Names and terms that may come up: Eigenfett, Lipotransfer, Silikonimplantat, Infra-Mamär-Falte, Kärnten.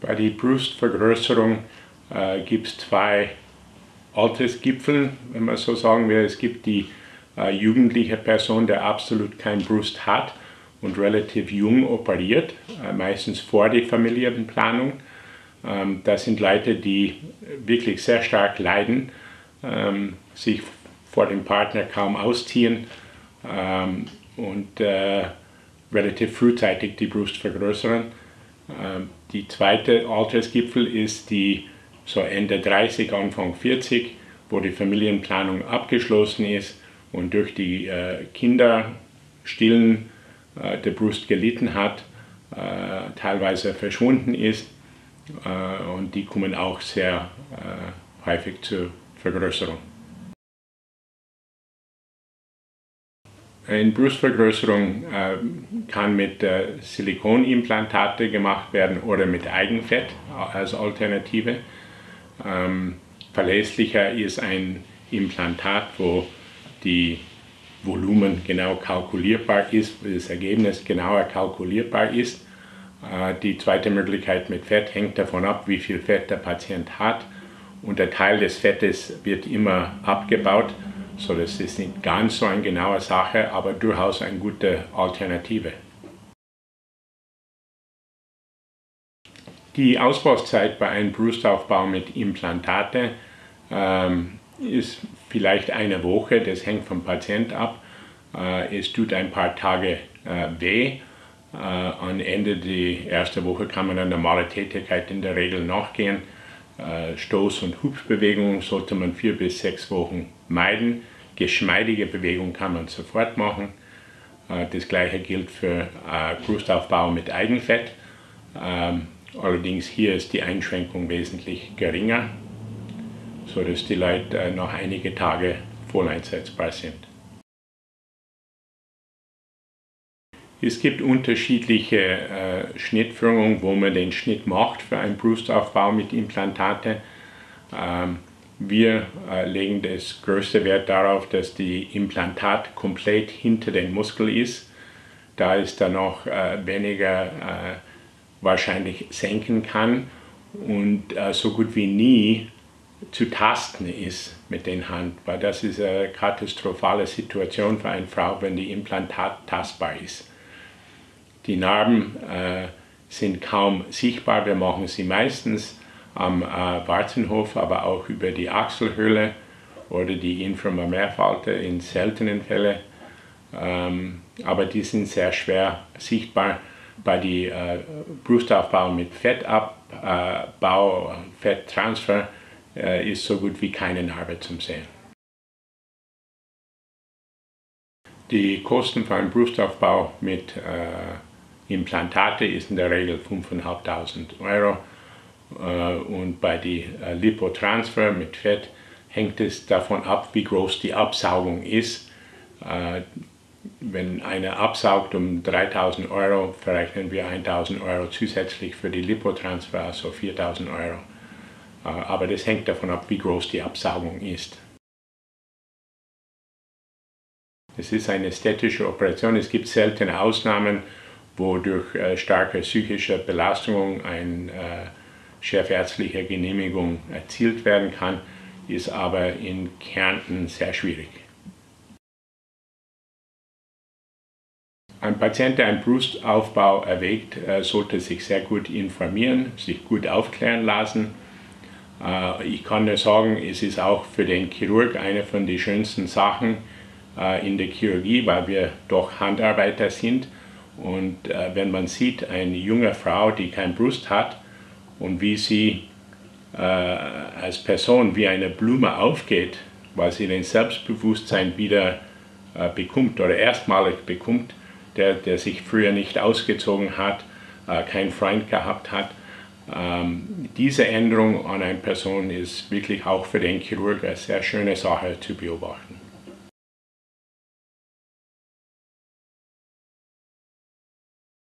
Bei der Brustvergrößerung gibt es zwei Altersgipfel, wenn man so sagen will. Es gibt die jugendliche Person, der absolut keine Brust hat und relativ jung operiert, meistens vor der Familienplanung. Das sind Leute, die wirklich sehr stark leiden, sich vor dem Partner kaum ausziehen und relativ frühzeitig die Brust vergrößern. Die zweite Altersgipfel ist die so Ende 30, Anfang 40, wo die Familienplanung abgeschlossen ist und durch die Kinderstillen der Brust gelitten hat, teilweise verschwunden ist, und die kommen auch sehr häufig zur Vergrößerung. Eine Brustvergrößerung kann mit Silikonimplantate gemacht werden oder mit Eigenfett als Alternative. Verlässlicher ist ein Implantat, wo die Volumen genau kalkulierbar ist, das Ergebnis genauer kalkulierbar ist. Die zweite Möglichkeit mit Fett hängt davon ab, wie viel Fett der Patient hat, und der Teil des Fettes wird immer abgebaut, so das ist nicht ganz so eine genaue Sache, aber durchaus eine gute Alternative. Die Ausbauzeit bei einem Brustaufbau mit Implantate ist vielleicht eine Woche, das hängt vom Patient ab. Es tut ein paar Tage weh. Am Ende der ersten Woche kann man an normale Tätigkeit in der Regel nachgehen. Stoß- und Hupsbewegungen sollte man 4 bis 6 Wochen meiden. Geschmeidige Bewegungen kann man sofort machen. Das gleiche gilt für Brustaufbau mit Eigenfett. Allerdings hier ist die Einschränkung wesentlich geringer, sodass die Leute noch einige Tage voll einsetzbar sind. Es gibt unterschiedliche Schnittführungen, wo man den Schnitt macht für einen Brustaufbau mit Implantate. Wir legen das größte Wert darauf, dass die Implantat komplett hinter den Muskel ist. Da es dann noch weniger wahrscheinlich senken kann und so gut wie nie zu tasten ist mit den Hand, weil das ist eine katastrophale Situation für eine Frau, wenn die Implantat tastbar ist. Die Narben sind kaum sichtbar, wir machen sie meistens am Warzenhof, aber auch über die Achselhöhle oder die Infra-Mamär-Falte in seltenen Fällen. Aber die sind sehr schwer sichtbar. Bei dem Brustaufbau mit Fettabbau, Fetttransfer ist so gut wie keine Narbe zum Sehen. Die Kosten für einen Brustaufbau mit Implantate ist in der Regel 5.500 €. Und bei dem Lipotransfer mit Fett hängt es davon ab, wie groß die Absaugung ist. Wenn einer absaugt um 3.000 €, verrechnen wir 1.000 € zusätzlich für die Lipotransfer, also 4.000 €. Aber das hängt davon ab, wie groß die Absaugung ist. Es ist eine ästhetische Operation. Es gibt seltene Ausnahmen, wo durch starke psychische Belastung eine chefärztliche Genehmigung erzielt werden kann, ist aber in Kärnten sehr schwierig. Ein Patient, der einen Brustaufbau erwägt, sollte sich sehr gut informieren, sich gut aufklären lassen. Ich kann nur sagen, es ist auch für den Chirurg eine von den schönsten Sachen in der Chirurgie, weil wir doch Handarbeiter sind. Und wenn man sieht, eine junge Frau, die keine Brust hat und wie sie als Person wie eine Blume aufgeht, weil sie den Selbstbewusstsein wieder bekommt oder erstmalig bekommt, der sich früher nicht ausgezogen hat, keinen Freund gehabt hat. Diese Änderung an einer Person ist wirklich auch für den Chirurg eine sehr schöne Sache zu beobachten.